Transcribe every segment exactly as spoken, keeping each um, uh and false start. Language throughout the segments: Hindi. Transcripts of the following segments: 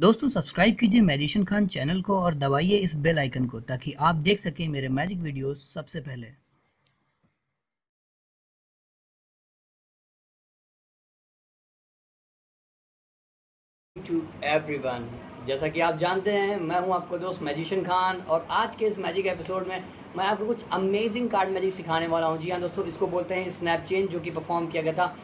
दोस्तों सब्सक्राइब कीजिए मैजिशियन खान चैनल को और दबाइए इस बेल आइकन को ताकि आप देख सकें मेरे मैजिक वीडियोस सबसे पहले। टू एवरीवन, जैसा कि आप जानते हैं मैं हूं आपका दोस्त मैजिशियन खान और आज के इस मैजिक एपिसोड में मैं आपको कुछ अमेजिंग कार्ड मैजिक सिखाने वाला हूं। जी हाँ दोस्तों, इसको बोलते हैं स्नैप चेन, जो कि परफॉर्म किया गया था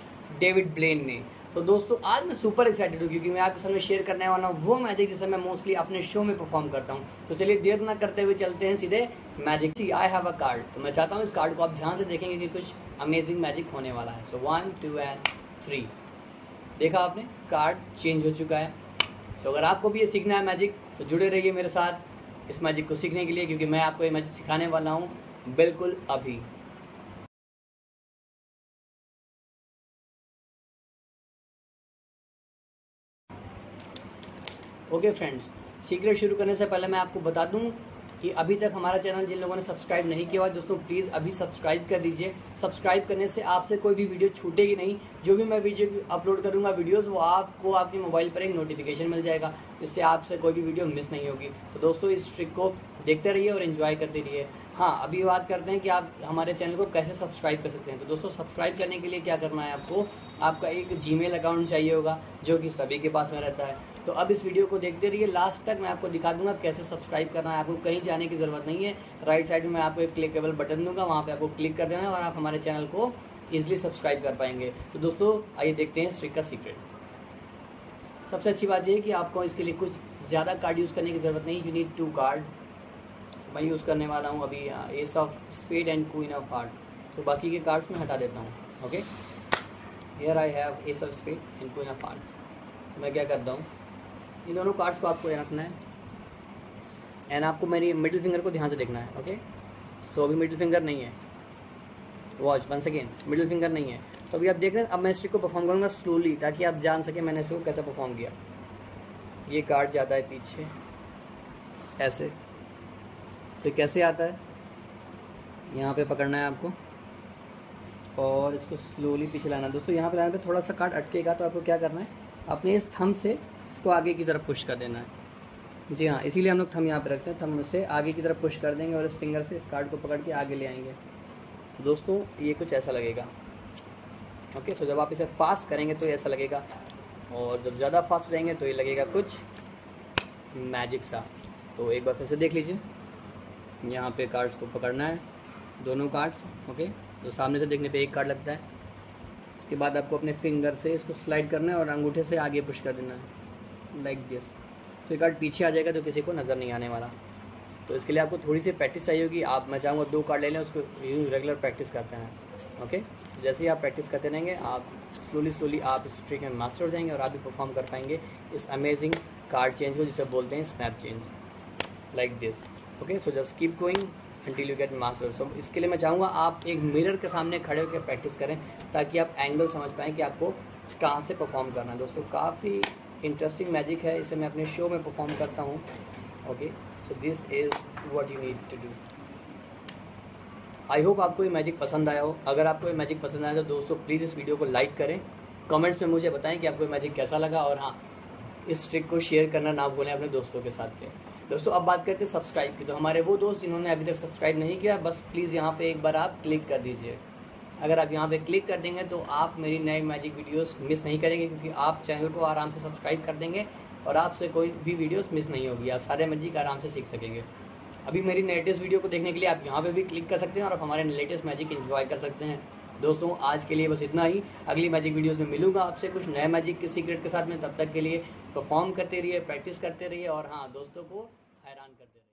डेविड ब्लेन ने। तो दोस्तों आज मैं सुपर एक्साइटेड हूँ क्योंकि मैं आपके सामने शेयर करने वाला हूँ वो मैजिक जिसे मैं मोस्टली अपने शो में परफॉर्म करता हूँ। तो चलिए देर ना करते हुए चलते हैं सीधे magic. See I have a card, तो मैं चाहता हूँ इस कार्ड को आप ध्यान से देखेंगे कि कुछ अमेजिंग मैजिक होने वाला है। So one two and three, देखा आपने कार्ड चेंज हो चुका है। सो so, अगर आपको भी ये सीखना है मैजिक तो जुड़े रहिए मेरे साथ इस मैजिक को सीखने के लिए, क्योंकि मैं आपको ये मैजिक सिखाने वाला हूँ बिल्कुल अभी। ओके फ्रेंड्स, सीक्रेट शुरू करने से पहले मैं आपको बता दूं कि अभी तक हमारा चैनल जिन लोगों ने सब्सक्राइब नहीं किया हुआ दोस्तों प्लीज़ अभी सब्सक्राइब कर दीजिए। सब्सक्राइब करने से आपसे कोई भी वीडियो छूटेगी नहीं। जो भी मैं वीडियो अपलोड करूंगा वीडियोस वो आपको आपके मोबाइल पर एक नोटिफिकेशन मिल जाएगा, इससे आपसे कोई भी वीडियो मिस नहीं होगी। तो दोस्तों इस ट्रिक को देखते रहिए और इन्जॉय करते रहिए। हाँ, अभी बात करते हैं कि आप हमारे चैनल को कैसे सब्सक्राइब कर सकते हैं। तो दोस्तों सब्सक्राइब करने के लिए क्या करना है, आपको आपका एक जीमेल अकाउंट चाहिए होगा जो कि सभी के पास में रहता है। तो अब इस वीडियो को देखते रहिए लास्ट तक, मैं आपको दिखा दूंगा कैसे सब्सक्राइब करना है। आपको कहीं जाने की ज़रूरत नहीं है, राइट साइड में मैं आपको एक क्लिकेबल बटन दूंगा, वहाँ पे आपको क्लिक कर देना है और आप हमारे चैनल को ईजिली सब्सक्राइब कर पाएंगे। तो दोस्तों आइए देखते हैं इस ट्रिक का सीक्रेट। सबसे अच्छी बात यह है कि आपको इसके लिए कुछ ज़्यादा कार्ड यूज़ करने की ज़रूरत नहीं, यू नीड टू कार्ड। मैं यूज़ करने वाला हूँ अभी ace of spade and queen of heart, तो बाकी के कार्ड्स में हटा देता हूँ। Okay, here I have ace of spade and queen of hearts. तो मैं क्या करता हूँ, इन दोनों कार्ड्स को आपको रखना है एंड आपको मेरी मिडिल फिंगर को ध्यान से देखना है। ओके, सो अभी मिडिल फिंगर नहीं है, watch once again middle finger नहीं है। तो अभी आप देख रहे हैं, अब मैं इस ट्रिक को परफॉर्म करूँगा स्लोली ताकि आप जान सकें मैंने इसको कैसे परफॉर्म किया। ये कार्ड जाता है पीछे ऐसे, तो कैसे आता है यहाँ पे पकड़ना है आपको और इसको स्लोली पीछे लाना है। दोस्तों यहाँ पे लाने पे थोड़ा सा कार्ड अटकेगा, तो आपको क्या करना है, अपने इस थंब से इसको आगे की तरफ पुश कर देना है। जी हाँ, इसीलिए हम लोग थंब यहाँ पे रखते हैं, थंब से आगे की तरफ पुश कर देंगे और इस फिंगर से इस कार्ड को पकड़ के आगे ले आएंगे। तो दोस्तों ये कुछ ऐसा लगेगा। ओके, तो जब आप इसे फास्ट करेंगे तो ये ऐसा लगेगा और जब ज़्यादा फास्ट हो जाएंगे तो ये लगेगा कुछ मैजिक सा। तो एक बार फिर से देख लीजिए, यहाँ पे कार्ड्स को पकड़ना है दोनों कार्ड्स। ओके, तो सामने से देखने पे एक कार्ड लगता है, उसके बाद आपको अपने फिंगर से इसको स्लाइड करना है और अंगूठे से आगे पुश कर देना है लाइक दिस। तो ये कार्ड पीछे आ जाएगा तो किसी को नज़र नहीं आने वाला। तो इसके लिए आपको थोड़ी सी प्रैक्टिस चाहिए होगी। आप मैं चाहूँगा दो कार्ड ले लें, उसको रेगुलर प्रैक्टिस करते हैं। ओके, तो जैसे ही आप प्रैक्टिस करते रहेंगे आप स्लोली स्लोली आप इस ट्रिक में मास्टर हो जाएंगे और आप भी परफॉर्म कर पाएंगे इस अमेजिंग कार्ड चेंज को, जिसे बोलते हैं snap change like this. Okay, so just keep going until you get master. सो इसके लिए मैं चाहूँगा आप एक मिरर के सामने खड़े होकर प्रैक्टिस करें ताकि आप एंगल समझ पाएँ कि आपको कहाँ से परफॉर्म करना है। दोस्तों काफ़ी इंटरेस्टिंग मैजिक है, इसे मैं अपने शो में परफॉर्म करता हूँ। Okay, so this is what you need to do. I hope आपको ये मैजिक पसंद आया हो। अगर आपको ये मैजिक पसंद आया तो दोस्तों प्लीज़ इस वीडियो को लाइक करें, कमेंट्स में मुझे बताएँ कि आपको ये मैजिक कैसा लगा और हाँ, इस ट्रिक को शेयर करना ना भूलें अपने दोस्तों के साथ पे। दोस्तों अब बात करते हैं सब्सक्राइब की। तो हमारे वो दोस्त जिन्होंने अभी तक सब्सक्राइब नहीं किया, बस प्लीज़ यहाँ पे एक बार आप क्लिक कर दीजिए। अगर आप यहाँ पे क्लिक कर देंगे तो आप मेरी नई मैजिक वीडियोस मिस नहीं करेंगे, क्योंकि आप चैनल को आराम से सब्सक्राइब कर देंगे और आपसे कोई भी वीडियोस मिस नहीं होगी। आप सारे मैजिक आराम से सीख सकेंगे। अभी मेरी लेटेस्ट वीडियो को देखने के लिए आप यहाँ पर भी क्लिक कर सकते हैं और आप हमारे लेटेस्ट मैजिक इन्जॉय कर सकते हैं। दोस्तों आज के लिए बस इतना ही, अगली मैजिक वीडियोस में मिलूंगा आपसे कुछ नए मैजिक के सीक्रेट के साथ में। तब तक के लिए परफॉर्म करते रहिए, प्रैक्टिस करते रहिए और हाँ दोस्तों को हैरान करते रहिए।